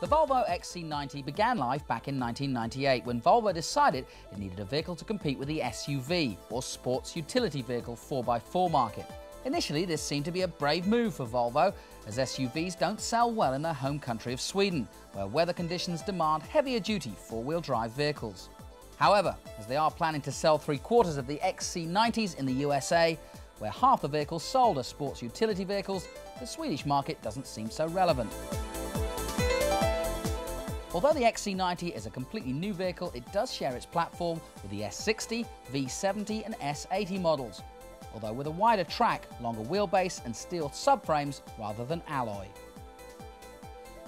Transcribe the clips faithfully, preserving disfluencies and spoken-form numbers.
The Volvo X C ninety began life back in nineteen ninety-eight when Volvo decided it needed a vehicle to compete with the S U V, or sports utility vehicle four by four market. Initially, this seemed to be a brave move for Volvo, as S U Vs don't sell well in their home country of Sweden, where weather conditions demand heavier-duty four-wheel drive vehicles. However, as they are planning to sell three-quarters of the X C nineties in the U S A, where half the vehicles sold are sports utility vehicles, the Swedish market doesn't seem so relevant. Although the X C ninety is a completely new vehicle, it does share its platform with the S sixty, V seventy and S eighty models, although with a wider track, longer wheelbase and steel subframes rather than alloy.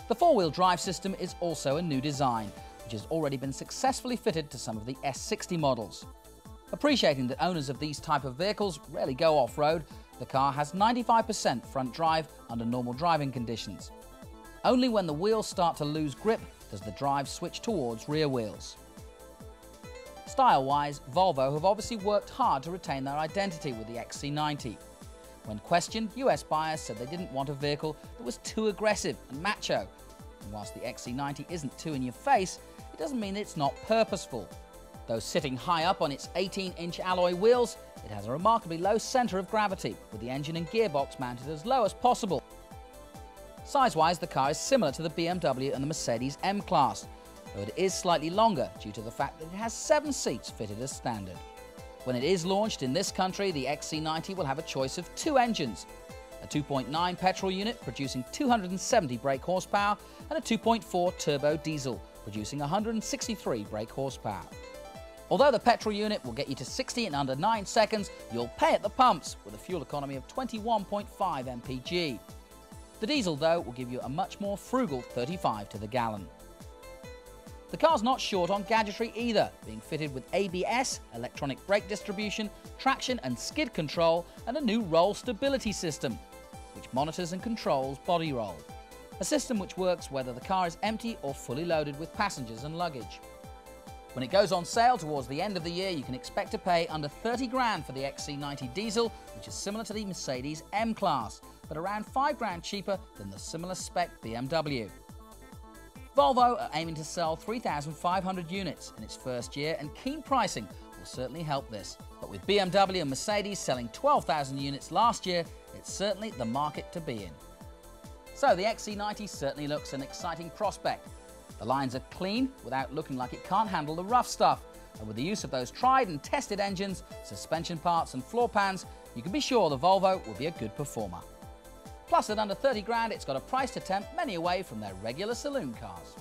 The four-wheel drive system is also a new design, which has already been successfully fitted to some of the S sixty models. Appreciating that owners of these type of vehicles rarely go off-road, the car has ninety-five percent front drive under normal driving conditions. Only when the wheels start to lose grip does the drive switch towards rear wheels. Style-wise, Volvo have obviously worked hard to retain their identity with the X C ninety. When questioned, U S buyers said they didn't want a vehicle that was too aggressive and macho. And whilst the X C ninety isn't too in your face, it doesn't mean it's not purposeful. Though sitting high up on its eighteen-inch alloy wheels, it has a remarkably low centre of gravity, with the engine and gearbox mounted as low as possible. Size-wise, the car is similar to the B M W and the Mercedes M-Class, though it is slightly longer due to the fact that it has seven seats fitted as standard. When it is launched in this country, the X C ninety will have a choice of two engines, a two point nine petrol unit producing two hundred seventy brake horsepower and a two point four turbo diesel producing one hundred sixty-three brake horsepower. Although the petrol unit will get you to sixty in under nine seconds, you'll pay at the pumps with a fuel economy of twenty-one point five M P G. The diesel, though, will give you a much more frugal thirty-five to the gallon. The car's not short on gadgetry either, being fitted with A B S, electronic brake distribution, traction and skid control, and a new roll stability system, which monitors and controls body roll. A system which works whether the car is empty or fully loaded with passengers and luggage. When it goes on sale towards the end of the year, you can expect to pay under thirty grand for the X C ninety diesel, which is similar to the Mercedes M-Class, but around five grand cheaper than the similar spec B M W. Volvo are aiming to sell three thousand five hundred units in its first year, and keen pricing will certainly help this. But with B M W and Mercedes selling twelve thousand units last year, it's certainly the market to be in. So the X C ninety certainly looks an exciting prospect. The lines are clean without looking like it can't handle the rough stuff, and with the use of those tried and tested engines, suspension parts and floor pans, you can be sure the Volvo will be a good performer. Plus, at under thirty grand, it's got a price to tempt many away from their regular saloon cars.